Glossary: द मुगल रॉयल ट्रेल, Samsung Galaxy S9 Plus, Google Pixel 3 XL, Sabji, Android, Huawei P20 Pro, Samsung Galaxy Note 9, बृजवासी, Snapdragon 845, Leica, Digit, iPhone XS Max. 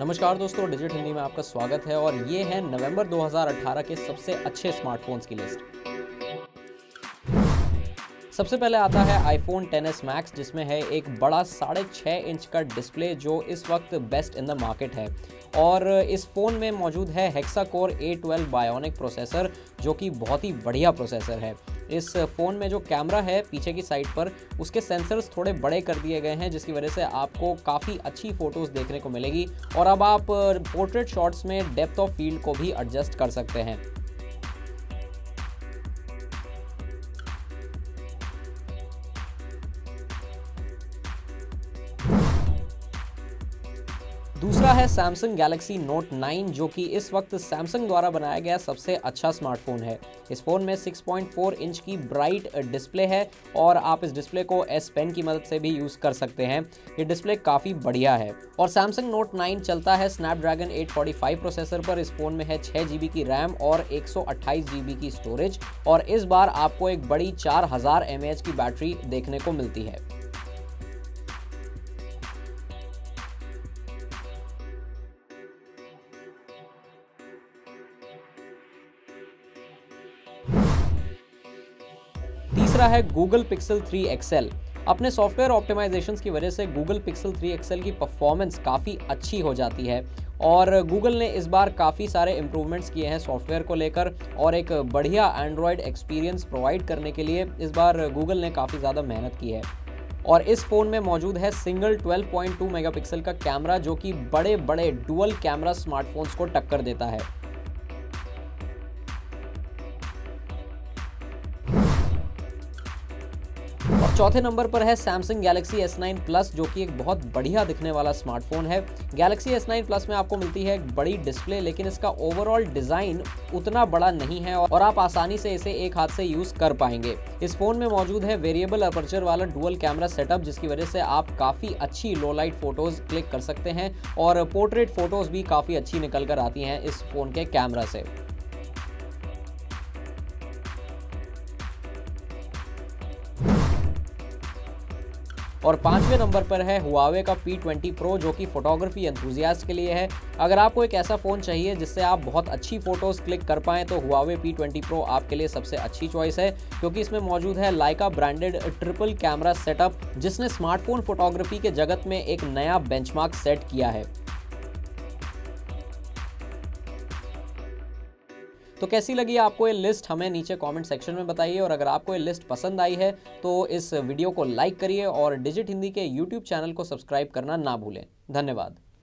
नमस्कार दोस्तों, डिजिट हिंदी में आपका स्वागत है और ये है नवंबर 2018 के सबसे अच्छे स्मार्टफोन्स की लिस्ट। सबसे पहले आता है iPhone XS Max, जिसमें है एक बड़ा 6.5 इंच का डिस्प्ले जो इस वक्त बेस्ट इन द मार्केट है और इस फ़ोन में मौजूद है hexa core A12 bionic processor जो कि बहुत ही बढ़िया प्रोसेसर है। इस फ़ोन में जो कैमरा है पीछे की साइड पर, उसके सेंसर्स थोड़े बड़े कर दिए गए हैं जिसकी वजह से आपको काफ़ी अच्छी फ़ोटोज़ देखने को मिलेगी और अब आप पोर्ट्रेट शॉट्स में डेप्थ ऑफ फील्ड को भी एडजस्ट कर सकते हैं। दूसरा है Samsung Galaxy Note 9 जो कि इस वक्त Samsung द्वारा बनाया गया सबसे अच्छा स्मार्टफोन है। इस फ़ोन में 6.4 इंच की ब्राइट डिस्प्ले है और आप इस डिस्प्ले को S पेन की मदद से भी यूज़ कर सकते हैं। ये डिस्प्ले काफ़ी बढ़िया है और Samsung Note 9 चलता है Snapdragon 845 प्रोसेसर पर। इस फ़ोन में है 6 GB की रैम और 128 GB की स्टोरेज और इस बार आपको एक बड़ी 4000 mAh की बैटरी देखने को मिलती है। तीसरा है Google Pixel 3 XL। अपने सॉफ्टवेयर ऑप्टिमाइजेशंस की वजह से Google Pixel 3 XL की परफॉर्मेंस काफ़ी अच्छी हो जाती है और Google ने इस बार काफ़ी सारे इम्प्रूवमेंट्स किए हैं सॉफ्टवेयर को लेकर और एक बढ़िया एंड्रॉयड एक्सपीरियंस प्रोवाइड करने के लिए इस बार Google ने काफ़ी ज़्यादा मेहनत की है और इस फ़ोन में मौजूद है सिंगल 12.2 मेगापिक्सल का कैमरा जो कि बड़े बड़े डुअल कैमरा स्मार्टफोन्स को टक्कर देता है। चौथे नंबर पर है Samsung Galaxy S9 Plus जो कि एक बहुत बढ़िया दिखने वाला स्मार्टफोन है। Galaxy S9 Plus में आपको मिलती है एक बड़ी डिस्प्ले, लेकिन इसका ओवरऑल डिज़ाइन उतना बड़ा नहीं है और आप आसानी से इसे एक हाथ से यूज़ कर पाएंगे। इस फ़ोन में मौजूद है वेरिएबल अपर्चर वाला डुअल कैमरा सेटअप जिसकी वजह से आप काफ़ी अच्छी लो लाइट फ़ोटोज़ क्लिक कर सकते हैं और पोर्ट्रेट फ़ोटोज़ भी काफ़ी अच्छी निकल कर आती हैं इस फ़ोन के कैमरा से। और पांचवें नंबर पर है हुआवे का P20 Pro जो कि फोटोग्राफी एंथुजियास्ट के लिए है। अगर आपको एक ऐसा फ़ोन चाहिए जिससे आप बहुत अच्छी फ़ोटोज़ क्लिक कर पाएँ तो हुआवे P20 Pro आपके लिए सबसे अच्छी चॉइस है क्योंकि इसमें मौजूद है Leica branded triple camera setup जिसने स्मार्टफोन फोटोग्राफी के जगत में एक नया बेंचमार्क सेट किया है। तो कैसी लगी आपको ये लिस्ट, हमें नीचे कमेंट सेक्शन में बताइए और अगर आपको ये लिस्ट पसंद आई है तो इस वीडियो को लाइक करिए और डिजिट हिंदी के YouTube चैनल को सब्सक्राइब करना ना भूलें। धन्यवाद।